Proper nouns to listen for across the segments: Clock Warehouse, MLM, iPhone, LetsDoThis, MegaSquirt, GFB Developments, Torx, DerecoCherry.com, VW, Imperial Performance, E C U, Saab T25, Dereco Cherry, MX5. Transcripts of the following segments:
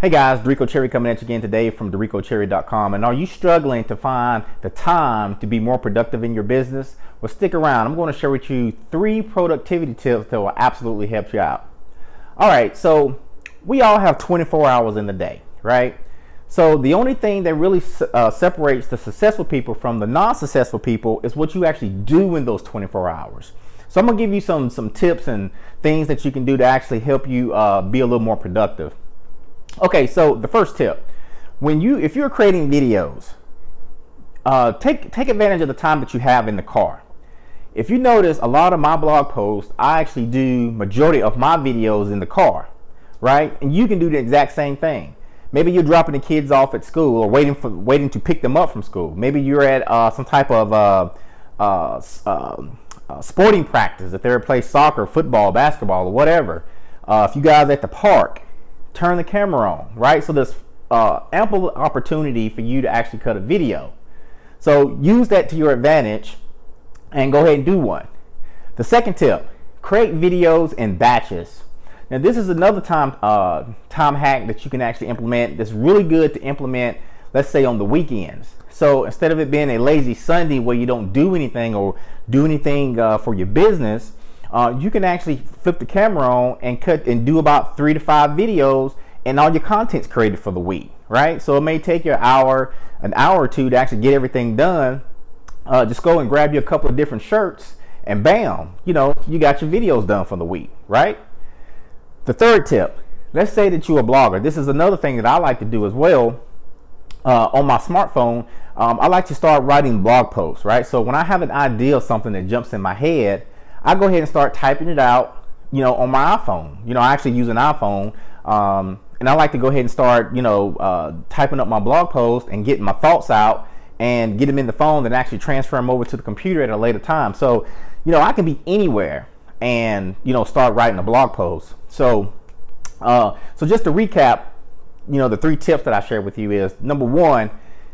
Hey guys, Dereco Cherry coming at you again today from DerecoCherry.com. And are you struggling to find the time to be more productive in your business? Well, stick around. I'm going to share with you 3 productivity tips that will absolutely help you out. All right, so we all have 24 hours in the day, right? So the only thing that really separates the successful people from the non-successful people is what you actually do in those 24 hours. So I'm going to give you some tips and things that you can do to actually help you be a little more productive. Okay, so the first tip, if you're creating videos, take advantage of the time that you have in the car. If you notice, a lot of my blog posts, I actually do majority of my videos in the car, right? And you can do the exact same thing. Maybe you're dropping the kids off at school or waiting to pick them up from school. Maybe you're at some type of sporting practice, if they're playing soccer, football, basketball, or whatever. If you guys are at the park, turn the camera on, right? So there's ample opportunity for you to actually cut a video. So use that to your advantage and go ahead and do one. The second tip, create videos in batches. Now this is another time hack that you can actually implement that's really good to implement, let's say on the weekends. So instead of it being a lazy Sunday where you don't do anything or do anything for your business, you can actually flip the camera on and cut and do about 3 to 5 videos, and all your content's created for the week, right? So it may take you an hour or two to actually get everything done. Just go and grab you a couple of different shirts and bam, you know, you got your videos done for the week, right? The third tip, let's say that you're a blogger. This is another thing that I like to do as well. On my smartphone, I like to start writing blog posts, right? So when I have an idea of something that jumps in my head, I go ahead and start typing it out, you know, on my iPhone. You know, I actually use an iPhone, and I like to go ahead and start, you know, typing up my blog post and getting my thoughts out and get them in the phone, then actually transfer them over to the computer at a later time. So, you know, I can be anywhere and, you know, start writing a blog post. So, so just to recap, you know, the 3 tips that I shared with you is, number 1,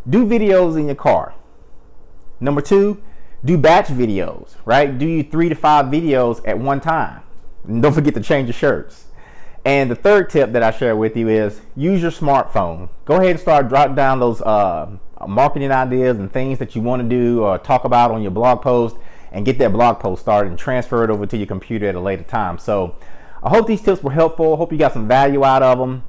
do videos in your car. Number 2, do batch videos, right? Do 3 to 5 videos at one time. And don't forget to change your shirts. And the third tip that I share with you is use your smartphone. Go ahead and start drop down those marketing ideas and things that you want to do or talk about on your blog post and get that blog post started and transfer it over to your computer at a later time. So I hope these tips were helpful. I hope you got some value out of them.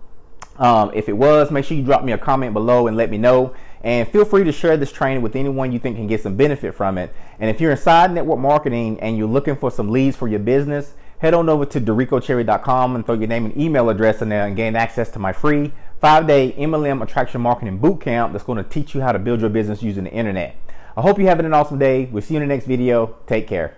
If it was, make sure you drop me a comment below and let me know, and feel free to share this training with anyone you think can get some benefit from it. And if you're inside network marketing and you're looking for some leads for your business, head on over to DerecoCherry.com and throw your name and email address in there and gain access to my free 5-day MLM Attraction Marketing Bootcamp that's going to teach you how to build your business using the internet. I hope you're having an awesome day. We'll see you in the next video. Take care.